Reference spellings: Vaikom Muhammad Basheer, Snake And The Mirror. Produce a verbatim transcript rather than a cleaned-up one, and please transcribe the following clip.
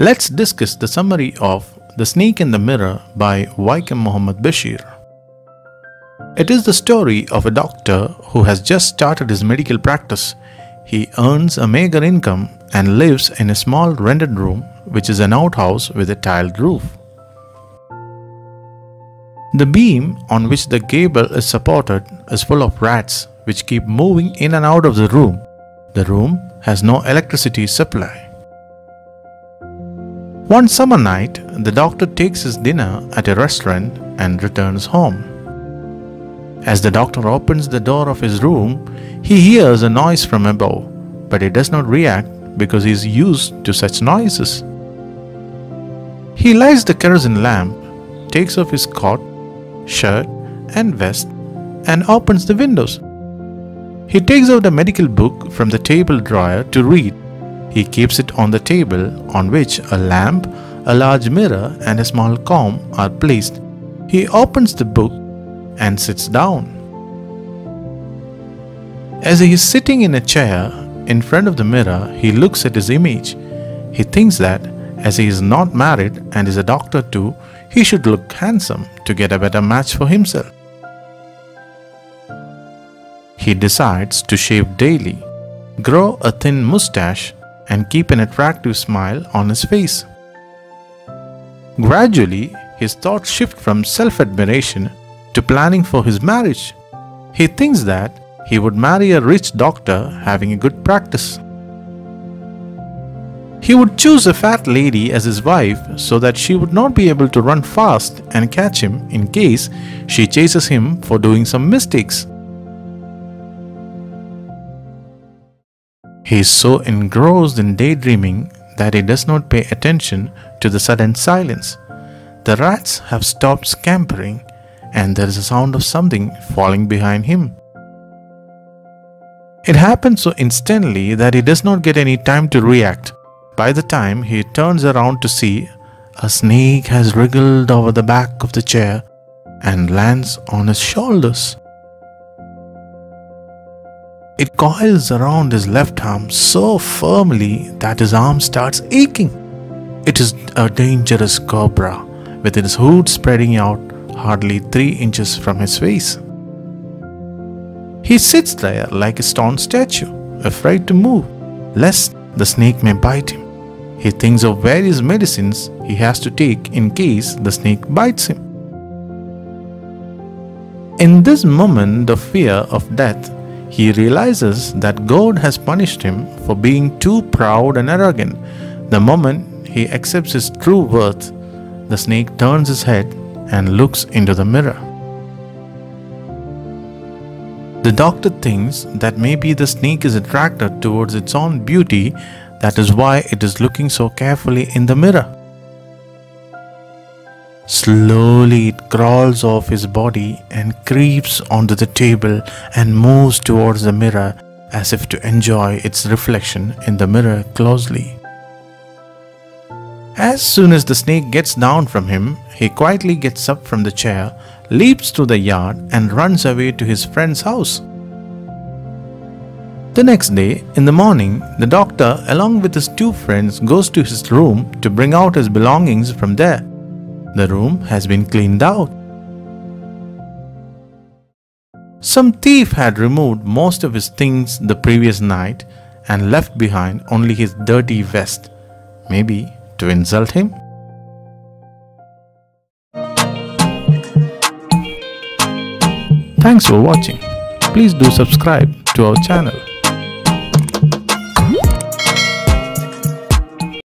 Let's discuss the summary of The Snake and the Mirror by Vaikom Muhammad Basheer. It is the story of a doctor who has just started his medical practice. He earns a meager income and lives in a small rented room, which is an outhouse with a tiled roof. The beam on which the gable is supported is full of rats, which keep moving in and out of the room. The room has no electricity supply. One summer night, the doctor takes his dinner at a restaurant and returns home. As the doctor opens the door of his room, he hears a noise from above, but he does not react because he is used to such noises. He lights the kerosene lamp, takes off his coat, shirt and vest and opens the windows. He takes out a medical book from the table drawer to read. He keeps it on the table on which a lamp, a large mirror and a small comb are placed. He opens the book and sits down. As he is sitting in a chair in front of the mirror, he looks at his image. He thinks that as he is not married and is a doctor too, he should look handsome to get a better match for himself. He decides to shave daily, grow a thin mustache, and keep an attractive smile on his face. Gradually, his thoughts shift from self-admiration to planning for his marriage. He thinks that he would marry a rich doctor having a good practice. He would choose a fat lady as his wife so that she would not be able to run fast and catch him in case she chases him for doing some mistakes. He is so engrossed in daydreaming that he does not pay attention to the sudden silence. The rats have stopped scampering and there is a sound of something falling behind him. It happens so instantly that he does not get any time to react. By the time he turns around to see, a snake has wriggled over the back of the chair and lands on his shoulders. It coils around his left arm so firmly that his arm starts aching. It is a dangerous cobra with its hood spreading out hardly three inches from his face. He sits there like a stone statue, afraid to move, lest the snake may bite him. He thinks of various medicines he has to take in case the snake bites him. In this moment of fear of death, he realizes that God has punished him for being too proud and arrogant. The moment he accepts his true worth, the snake turns his head and looks into the mirror. The doctor thinks that maybe the snake is attracted towards its own beauty, that is why it is looking so carefully in the mirror. Slowly it crawls off his body and creeps onto the table and moves towards the mirror as if to enjoy its reflection in the mirror closely. As soon as the snake gets down from him, he quietly gets up from the chair, leaps through the yard and runs away to his friend's house. The next day, in the morning, the doctor along with his two friends goes to his room to bring out his belongings from there. The room has been cleaned out. Some thief had removed most of his things the previous night and left behind only his dirty vest, maybe to insult him. Thanks for watching. Please do subscribe to our channel.